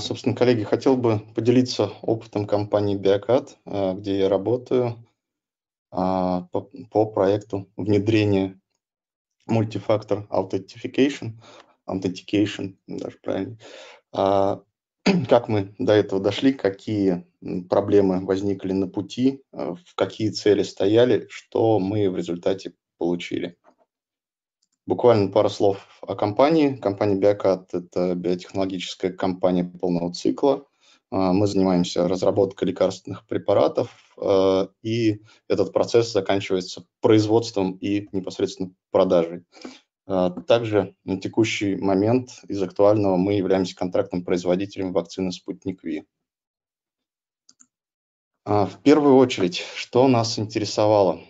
Собственно, коллеги, хотел бы поделиться опытом компании BioCAD, где я работаю по проекту внедрения Multi-Factor Authentication, даже правильно. Как мы до этого дошли, какие проблемы возникли на пути, в какие цели стояли, что мы в результате получили. Буквально пару слов о компании. Компания BioCAD – это биотехнологическая компания полного цикла. Мы занимаемся разработкой лекарственных препаратов, и этот процесс заканчивается производством и непосредственно продажей. Также на текущий момент из актуального мы являемся контрактным производителем вакцины «Спутник V». В первую очередь, что нас интересовало?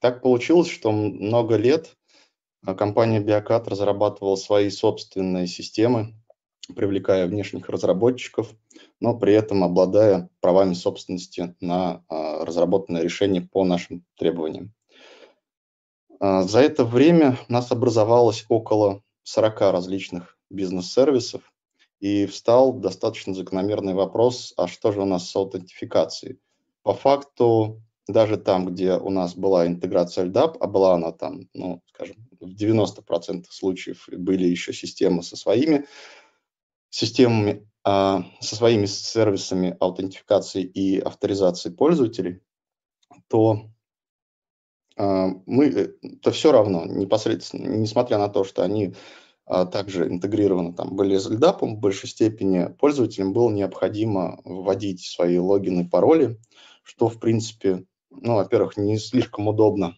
Так получилось, что много лет компания BioCAD разрабатывала свои собственные системы, привлекая внешних разработчиков, но при этом обладая правами собственности на разработанное решение по нашим требованиям. За это время у нас образовалось около 40 различных бизнес-сервисов, и встал достаточно закономерный вопрос, а что же у нас с аутентификацией? По факту, даже там, где у нас была интеграция LDAP, а была она там, ну, скажем, в 90% случаев были еще системы со своими сервисами аутентификации и авторизации пользователей, то все равно непосредственно, несмотря на то, что они также интегрированы там, были с LDAP, в большей степени пользователям было необходимо вводить свои логины и пароли, что, в принципе, ну, во-первых, не слишком удобно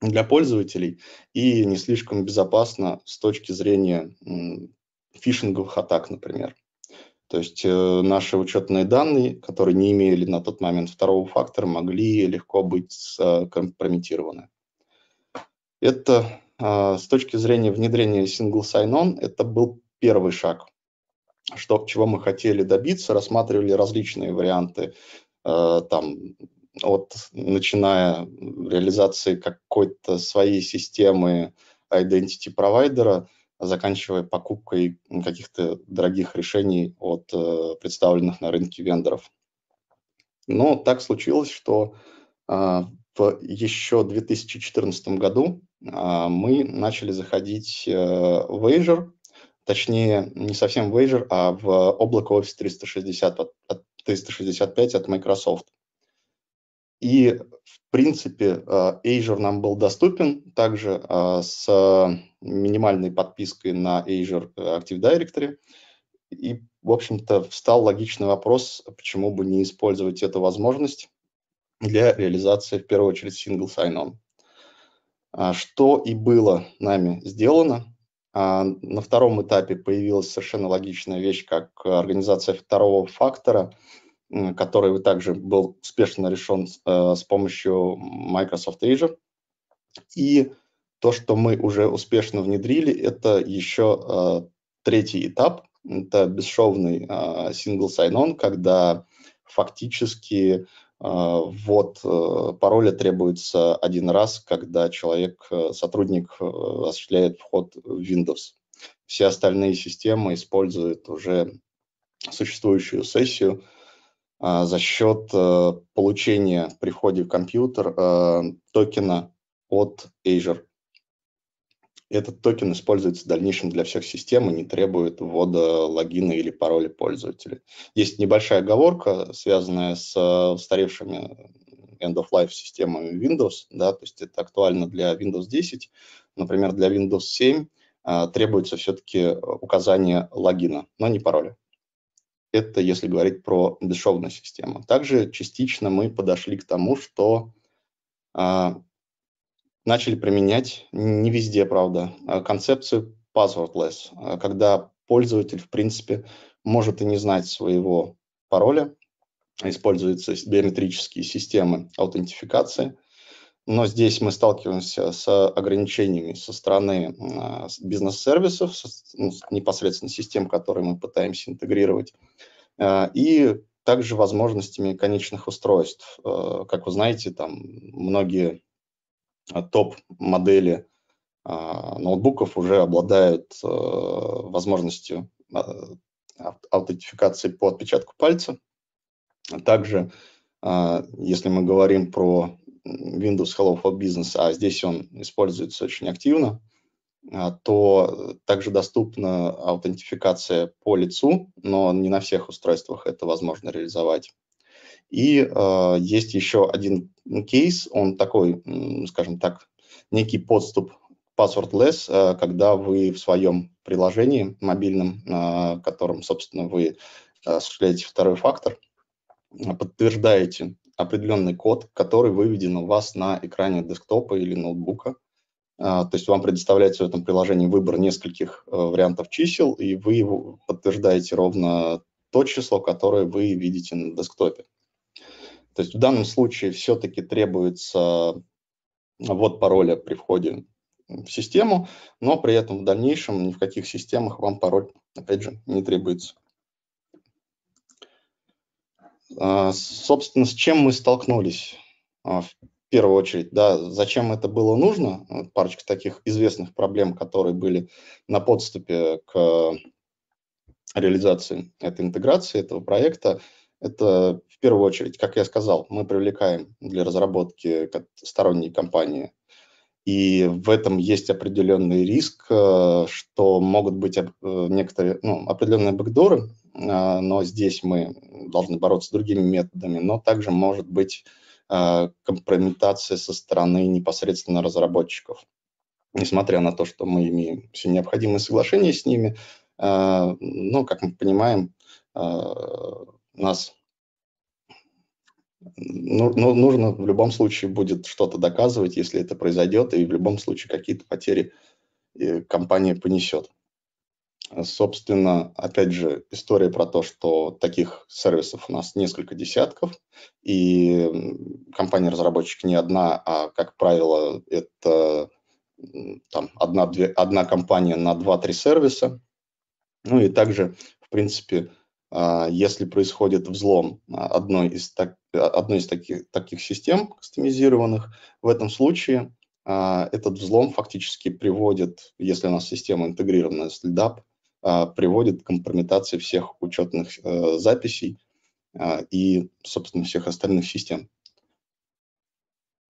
для пользователей и не слишком безопасно с точки зрения фишинговых атак, например. То есть наши учетные данные, которые не имели на тот момент второго фактора, могли легко быть скомпрометированы. Это с точки зрения внедрения Single Sign-On, это был первый шаг. Чего мы хотели добиться, рассматривали различные варианты, начиная реализации какой-то своей системы identity-провайдера, заканчивая покупкой каких-то дорогих решений от представленных на рынке вендоров. Но так случилось, что еще в 2014 году мы начали заходить в Azure, точнее, не совсем в Azure, а в облако Office 365 от Microsoft. И, в принципе, Azure нам был доступен также с минимальной подпиской на Azure Active Directory. И, в общем-то, встал логичный вопрос, почему бы не использовать эту возможность для реализации, в первую очередь, Single Sign-On. Что и было нами сделано. На втором этапе появилась совершенно логичная вещь, как организация второго фактора, который также был успешно решен с помощью Microsoft Azure. И то, что мы уже успешно внедрили, это еще третий этап. Это бесшовный Single Sign-On, когда фактически ввод пароля требуется один раз, когда сотрудник осуществляет вход в Windows. Все остальные системы используют уже существующую сессию, за счет получения при входе в компьютер токена от Azure. Этот токен используется в дальнейшем для всех систем и не требует ввода логина или пароля пользователя. Есть небольшая оговорка, связанная с устаревшими end-of-life системами Windows, да, то есть это актуально для Windows 10. Например, для Windows 7 требуется все-таки указание логина, но не пароля. Это если говорить про бесшовную систему. Также частично мы подошли к тому, что начали применять, не везде, правда, концепцию passwordless, когда пользователь, в принципе, может и не знать своего пароля, используются биометрические системы аутентификации, но здесь мы сталкиваемся с ограничениями со стороны бизнес-сервисов, непосредственно систем, которые мы пытаемся интегрировать, и также возможностями конечных устройств. Как вы знаете, там многие топ-модели ноутбуков уже обладают возможностью аутентификации по отпечатку пальца. Также, если мы говорим про Windows Hello for Business, а здесь он используется очень активно, то также доступна аутентификация по лицу, но не на всех устройствах это возможно реализовать. И есть еще один кейс, он такой, скажем так, некий подступ passwordless, когда вы в своем приложении мобильном, которым, собственно, вы осуществляете второй фактор, подтверждаете определенный код, который выведен у вас на экране десктопа или ноутбука. То есть вам предоставляется в этом приложении выбор нескольких вариантов чисел, и вы подтверждаете ровно то число, которое вы видите на десктопе. То есть в данном случае все-таки требуется ввод пароля при входе в систему, но при этом в дальнейшем ни в каких системах вам пароль, опять же, не требуется. Собственно, с чем мы столкнулись в первую очередь? Да, зачем это было нужно? Парочка таких известных проблем, которые были на подступе к реализации этой интеграции, этого проекта. Это в первую очередь, как я сказал, мы привлекаем для разработки сторонние компании. И в этом есть определенный риск, что могут быть некоторые определенные бэкдоры, но здесь мы должны бороться с другими методами, но также может быть компрометация со стороны непосредственно разработчиков. Несмотря на то, что мы имеем все необходимые соглашения с ними, но, как мы понимаем, нас... Ну, нужно в любом случае будет что-то доказывать, если это произойдет, и в любом случае какие-то потери компания понесет. Собственно, опять же, история про то, что таких сервисов у нас несколько десятков, и компания-разработчик не одна, а, как правило, это одна компания на 2-3 сервиса. Ну и также, в принципе, если происходит взлом одной из таких систем кастомизированных, в этом случае этот взлом фактически приводит, если у нас система интегрированная с LDAP, приводит к компрометации всех учетных записей и, собственно, всех остальных систем.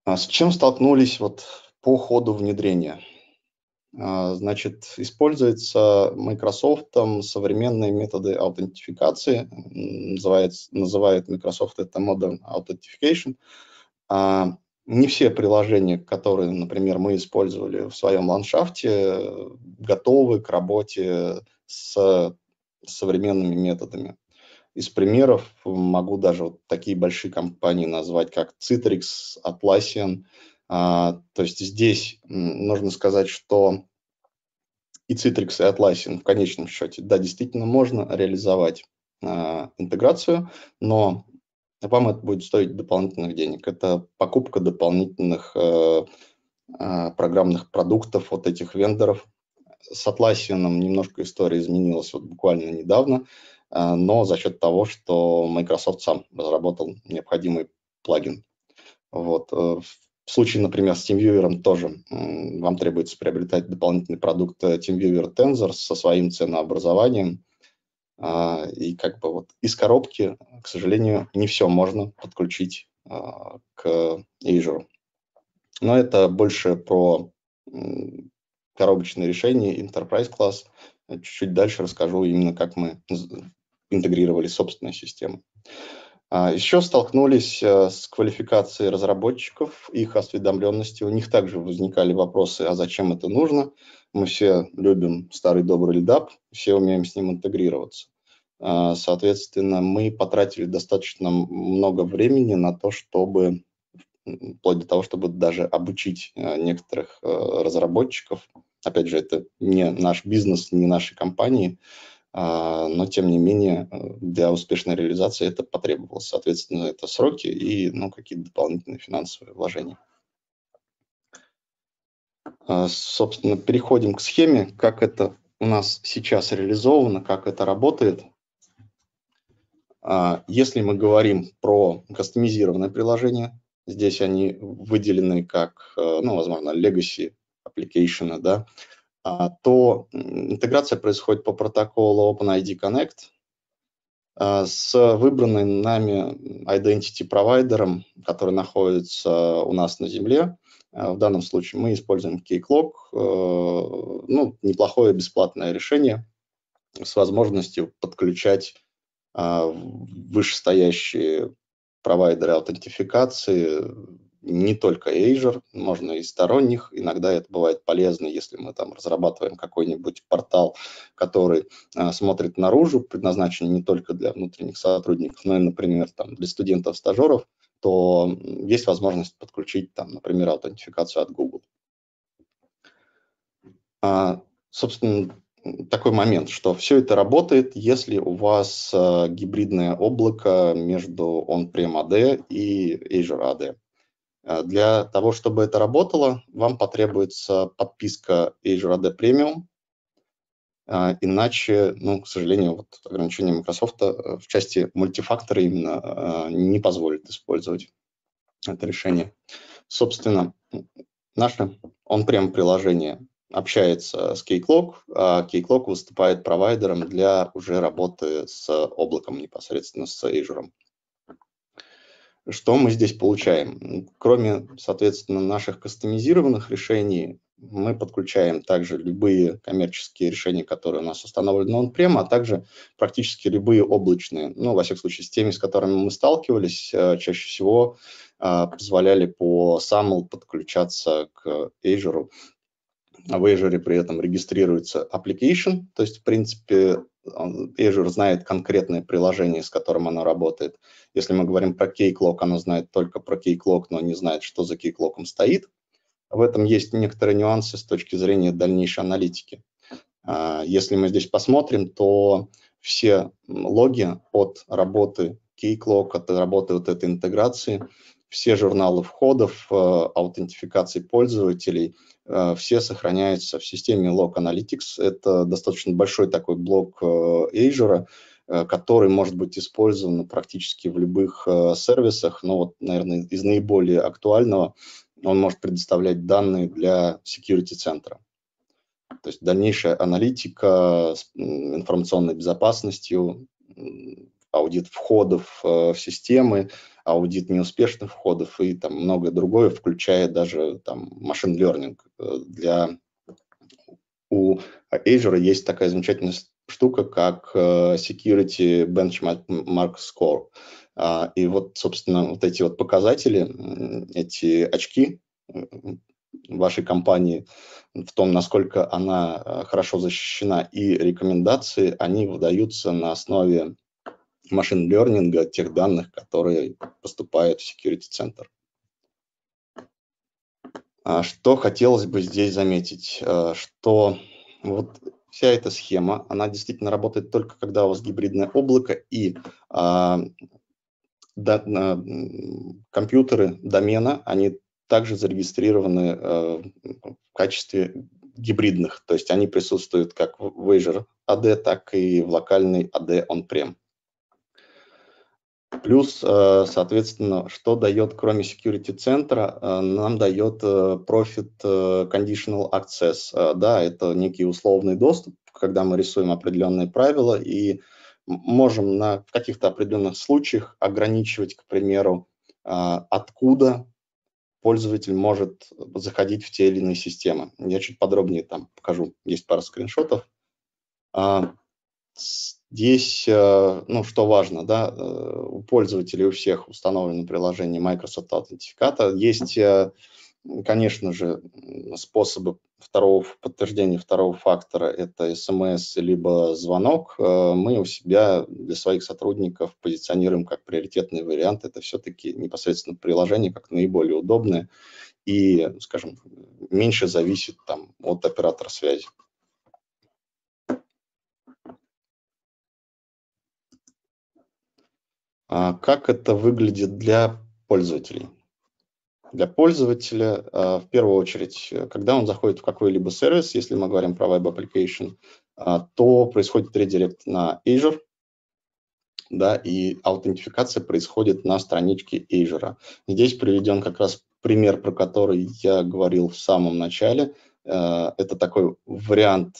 С чем столкнулись вот по ходу внедрения? Значит, используются Microsoft современные методы аутентификации, называют Microsoft это Modern Authentication. Не все приложения, которые, например, мы использовали в своем ландшафте, готовы к работе с современными методами. Из примеров могу даже вот такие большие компании назвать, как Citrix, Atlassian. То есть здесь нужно сказать, что и Citrix, и Atlassian в конечном счете, да, действительно можно реализовать интеграцию, но вам это будет стоить дополнительных денег. Это покупка дополнительных программных продуктов вот этих вендоров. С Atlassian немножко история изменилась вот буквально недавно, но за счет того, что Microsoft сам разработал необходимый плагин. Вот. В случае, например, с TeamViewer тоже вам требуется приобретать дополнительный продукт TeamViewer Tensor со своим ценообразованием. И как бы вот из коробки, к сожалению, не все можно подключить к Azure. Но это больше про коробочные решения, Enterprise класс. Чуть-чуть дальше расскажу именно, как мы интегрировали собственную систему. Еще столкнулись с квалификацией разработчиков, их осведомленностью. У них также возникали вопросы, а зачем это нужно? Мы все любим старый добрый LDAP, все умеем с ним интегрироваться. Соответственно, мы потратили достаточно много времени на то, чтобы, вплоть до того, чтобы даже обучить некоторых разработчиков. Опять же, это не наш бизнес, не наши компании, но, тем не менее, для успешной реализации это потребовалось. Соответственно, это сроки и какие-то дополнительные финансовые вложения. Собственно, переходим к схеме, как это у нас сейчас реализовано, как это работает. Если мы говорим про кастомизированное приложение, здесь они выделены как, возможно, legacy application, да, то интеграция происходит по протоколу OpenID Connect. с выбранным нами identity-провайдером, который находится у нас на земле. В данном случае мы используем Keycloak, ну, неплохое бесплатное решение с возможностью подключать вышестоящие провайдеры аутентификации, не только Azure, можно и сторонних. Иногда это бывает полезно, если мы там разрабатываем какой-нибудь портал, который смотрит наружу, предназначен не только для внутренних сотрудников, но и, например, там, для студентов-стажеров, то есть возможность подключить, там, например, аутентификацию от Google. Собственно, такой момент, что все это работает, если у вас гибридное облако между OnPrem AD и Azure AD. Для того, чтобы это работало, вам потребуется подписка Azure AD Premium, иначе, ну, к сожалению, вот ограничения Microsoft в части мультифактора именно не позволит использовать это решение. Собственно, наше on-prem приложение общается с Keycloak, а Keycloak выступает провайдером для уже работы с облаком непосредственно, с Azure. Что мы здесь получаем? Кроме, соответственно, наших кастомизированных решений, мы подключаем также любые коммерческие решения, которые у нас установлены on-prem, а также практически любые облачные. Ну, во всяком случае, с теми, с которыми мы сталкивались, чаще всего позволяли по SAML подключаться к Azure. В Azure при этом регистрируется application, то есть, в принципе, Azure знает конкретное приложение, с которым оно работает. Если мы говорим про Keycloak, оно знает только про Keycloak, но не знает, что за Keycloak стоит. В этом есть некоторые нюансы с точки зрения дальнейшей аналитики. Если мы здесь посмотрим, то все логи от работы Keycloak, от работы вот этой интеграции, все журналы входов, аутентификации пользователей, все сохраняются в системе Log Analytics. Это достаточно большой такой блок Azure, который может быть использован практически в любых сервисах. Но вот, наверное, из наиболее актуального он может предоставлять данные для Security Center. То есть дальнейшая аналитика с информационной безопасностью, аудит входов в системы, аудит неуспешных входов и там многое другое, включая даже там машин лернинг. У Azure есть такая замечательная штука, как Security Benchmark Score. И вот, собственно, вот эти вот показатели, эти очки вашей компании в том, насколько она хорошо защищена, и рекомендации, они выдаются на основе машин-лернинга, тех данных, которые поступают в Security Center. Что хотелось бы здесь заметить, что вот вся эта схема, она действительно работает только когда у вас гибридное облако и компьютеры домена, они также зарегистрированы в качестве гибридных, то есть они присутствуют как в Azure AD, так и в локальной AD on-prem. Плюс, соответственно, что дает, кроме Security Center, нам дает Profit Conditional Access. Да, это некий условный доступ, когда мы рисуем определенные правила и можем в каких-то определенных случаях ограничивать, к примеру, откуда пользователь может заходить в те или иные системы. Я чуть подробнее там покажу, есть пара скриншотов. Здесь, ну, что важно, да, у пользователей у всех установлено приложение Microsoft Authenticator. Есть, конечно же, способы подтверждения второго фактора, это SMS либо звонок. Мы у себя для своих сотрудников позиционируем как приоритетный вариант. Это все-таки непосредственно приложение как наиболее удобное и, скажем, меньше зависит там от оператора связи. Как это выглядит для пользователей? Для пользователя, в первую очередь, когда он заходит в какой-либо сервис, если мы говорим про Web Application, то происходит редирект на Azure, да, и аутентификация происходит на страничке Azure. Здесь приведен как раз пример, про который я говорил в самом начале. Это такой вариант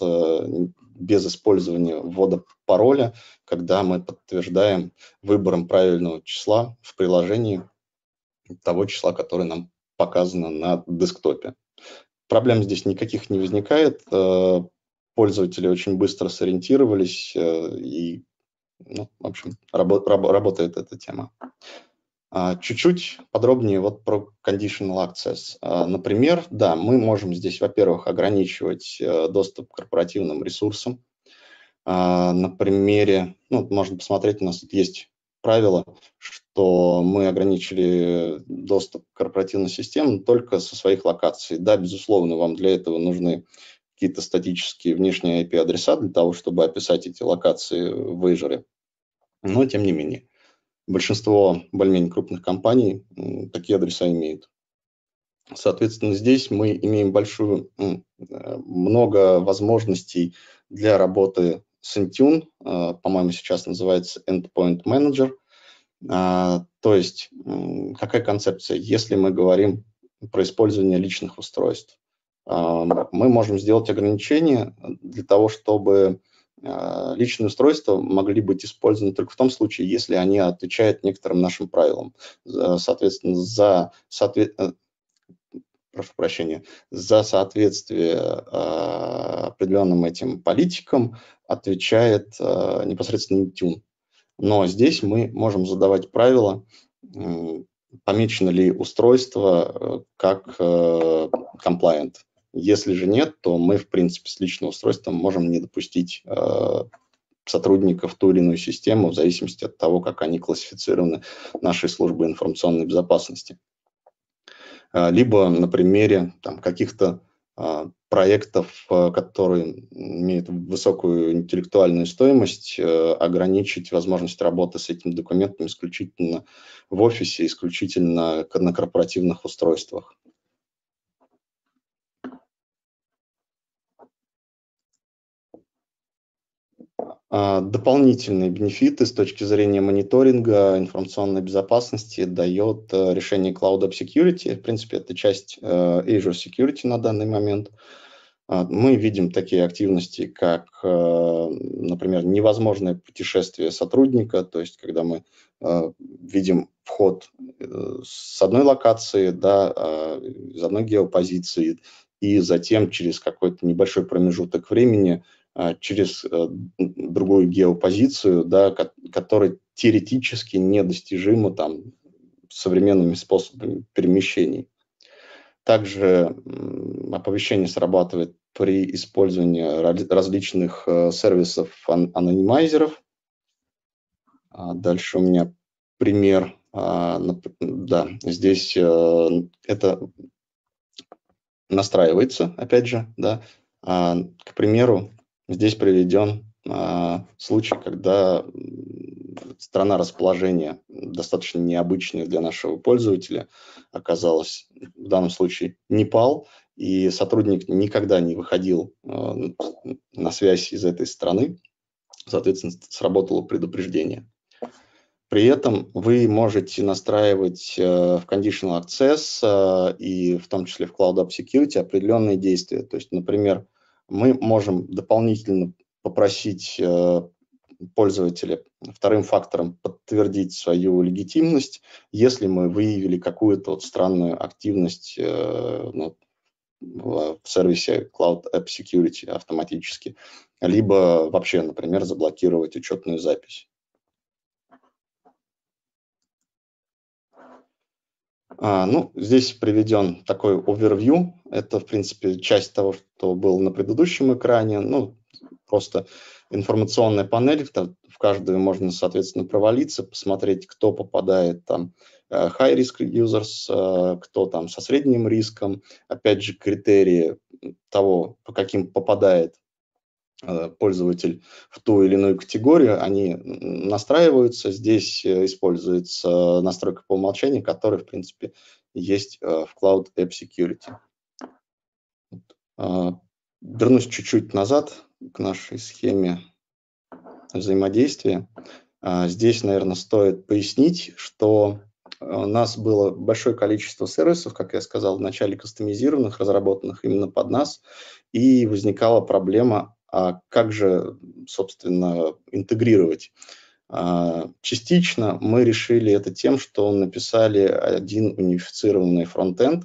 без использования ввода пароля, когда мы подтверждаем выбором правильного числа в приложении того числа, которое нам показано на десктопе. Проблем здесь никаких не возникает. Пользователи очень быстро сориентировались и, ну, в общем, работает эта тема. Чуть-чуть подробнее вот про Conditional Access. Например, да, мы можем здесь, во-первых, ограничивать доступ к корпоративным ресурсам. На примере, ну, можно посмотреть, у нас тут есть правило, что мы ограничили доступ к корпоративной системе только со своих локаций. Да, безусловно, вам для этого нужны какие-то статические внешние IP-адреса для того, чтобы описать эти локации в Azure. Но, тем не менее, большинство более-менее крупных компаний такие адреса имеют. Соответственно, здесь мы имеем много возможностей для работы с Intune, по-моему, сейчас называется Endpoint Manager. То есть, какая концепция? Если мы говорим про использование личных устройств, мы можем сделать ограничения для того, чтобы личные устройства могли быть использованы только в том случае, если они отвечают некоторым нашим правилам. Соответственно, за соответствие определенным этим политикам отвечает непосредственно Intune. Но здесь мы можем задавать правила, помечено ли устройство как compliant. Если же нет, то мы, в принципе, с личным устройством можем не допустить сотрудников в ту или иную систему в зависимости от того, как они классифицированы нашей службой информационной безопасности. Либо на примере каких-то проектов, которые имеют высокую интеллектуальную стоимость, ограничить возможность работы с этим документом исключительно в офисе, исключительно на корпоративных устройствах. Дополнительные бенефиты с точки зрения мониторинга информационной безопасности дает решение Cloud App Security. В принципе, это часть Azure Security на данный момент. Мы видим такие активности, как, например, невозможное путешествие сотрудника, то есть когда мы видим вход с одной локации, да, из одной геопозиции, и затем через какой-то небольшой промежуток времени через другую геопозицию, да, которая теоретически недостижима там современными способами перемещений. Также оповещение срабатывает при использовании различных сервисов анонимайзеров. Дальше у меня пример. Да, здесь это настраивается, опять же, да. К примеру, здесь приведен случай, когда страна расположения, достаточно необычная для нашего пользователя, оказалась в данном случае Непал, и сотрудник никогда не выходил на связь из этой страны, соответственно, сработало предупреждение. При этом вы можете настраивать в Conditional Access и в том числе в Cloud App Security определенные действия. То есть, например, мы можем дополнительно попросить пользователя вторым фактором подтвердить свою легитимность, если мы выявили какую-то вот странную активность в сервисе Cloud App Security автоматически, либо вообще, например, заблокировать учетную запись. Ну, здесь приведен такой овервью. Это, в принципе, часть того, что было на предыдущем экране. Ну, просто информационная панель, в каждую можно, соответственно, провалиться, посмотреть, кто попадает там high-risk users, кто там со средним риском. Опять же, критерии того, по каким попадает пользователь в ту или иную категорию, они настраиваются. Здесь используется настройка по умолчанию, которая, в принципе, есть в Cloud App Security. Вернусь чуть-чуть назад к нашей схеме взаимодействия. Здесь, наверное, стоит пояснить, что у нас было большое количество сервисов, как я сказал, в начале кастомизированных, разработанных именно под нас, и возникала проблема А как же, собственно, интегрировать? Частично мы решили это тем, что написали один унифицированный фронтенд,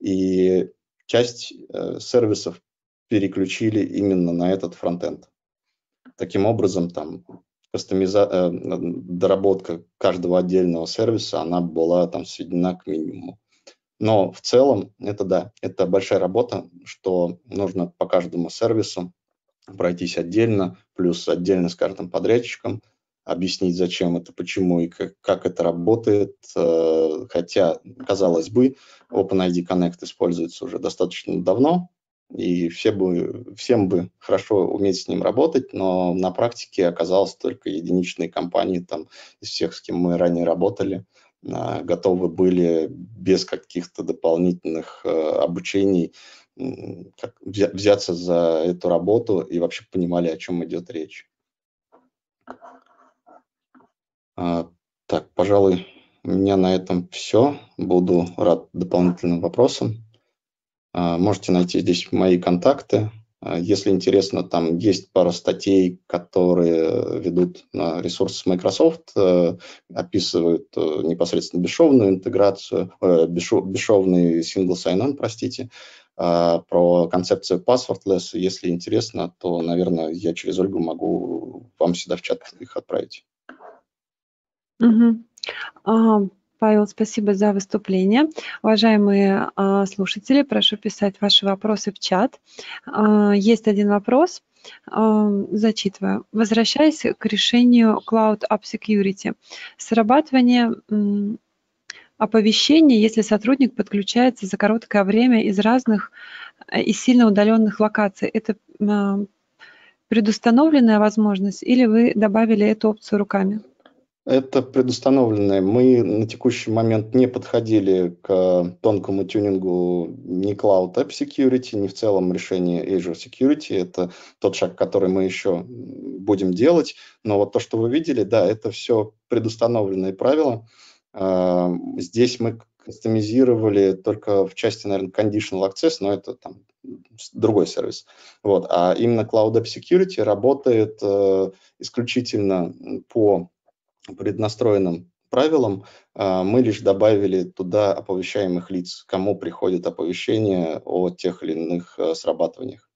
и часть сервисов переключили именно на этот фронтенд. Таким образом, там доработка каждого отдельного сервиса, она была там сведена к минимуму. Но в целом, это да, это большая работа, что нужно по каждому сервису пройтись отдельно, плюс отдельно с каждым подрядчиком, объяснить, зачем это, почему и как это работает. Хотя, казалось бы, OpenID Connect используется уже достаточно давно, и всем бы хорошо уметь с ним работать, но на практике оказалось только единичные компании там, из всех, с кем мы ранее работали, готовы были без каких-то дополнительных обучений взяться за эту работу и вообще понимали, о чем идет речь. Так, пожалуй, у меня на этом все. Буду рад дополнительным вопросам. Можете найти здесь мои контакты. Если интересно, там есть пара статей, которые ведут на ресурсы Microsoft, описывают непосредственно бесшовную интеграцию, бесшовный Single Sign-On, простите, про концепцию passwordless. Если интересно, то, наверное, я через Ольгу могу вам сюда в чат их отправить. Павел, спасибо за выступление. Уважаемые слушатели, прошу писать ваши вопросы в чат. Есть один вопрос, зачитываю. Возвращаясь к решению Cloud App Security, срабатывание оповещений, если сотрудник подключается за короткое время из разных и сильно удаленных локаций, это предустановленная возможность или вы добавили эту опцию руками? Это предустановленное. Мы на текущий момент не подходили к тонкому тюнингу ни Cloud App Security, ни в целом решения Azure Security. Это тот шаг, который мы еще будем делать. Но вот то, что вы видели, да, это все предустановленные правила. Здесь мы кастомизировали только в части, наверное, Conditional Access, но это там другой сервис. Вот. А именно Cloud App Security работает исключительно по преднастроенным правилам, мы лишь добавили туда оповещаемых лиц, кому приходит оповещение о тех или иных срабатываниях.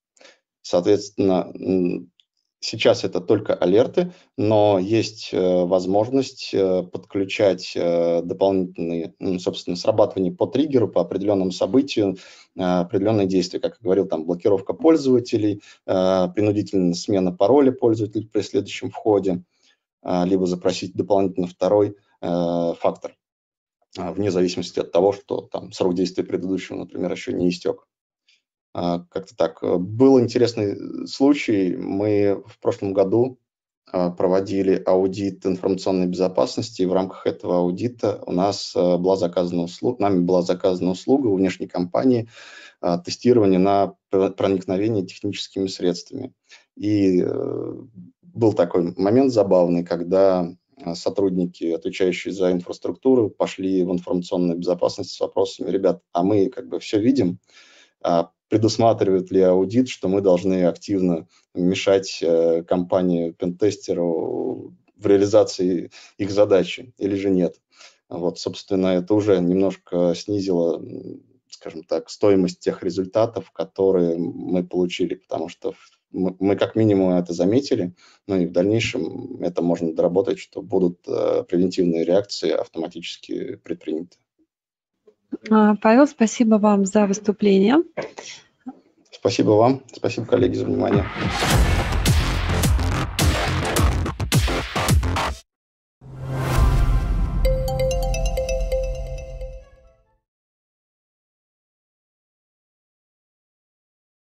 Соответственно, сейчас это только алерты, но есть возможность подключать дополнительные, собственно, срабатывания по триггеру, по определенному событию, определенные действия, как я говорил, там блокировка пользователей, принудительная смена пароля пользователя при следующем входе, либо запросить дополнительно второй фактор, вне зависимости от того, что там срок действия предыдущего, например, еще не истек. Как-то так. Был интересный случай. Мы в прошлом году проводили аудит информационной безопасности, и в рамках этого аудита у нас была заказана услуга, нами была заказана услуга у внешней компании тестирования на проникновение техническими средствами. И был такой момент забавный, когда сотрудники, отвечающие за инфраструктуру, пошли в информационную безопасность с вопросами: ребят, а мы как бы все видим, предусматривает ли аудит, что мы должны активно мешать компании-пентестеру в реализации их задачи или же нет. Вот, собственно, это уже немножко снизило, скажем так, стоимость тех результатов, которые мы получили, потому что мы как минимум это заметили, но и в дальнейшем это можно доработать, что будут превентивные реакции автоматически предприняты. Павел, спасибо вам за выступление. Спасибо вам, спасибо, коллеги, за внимание.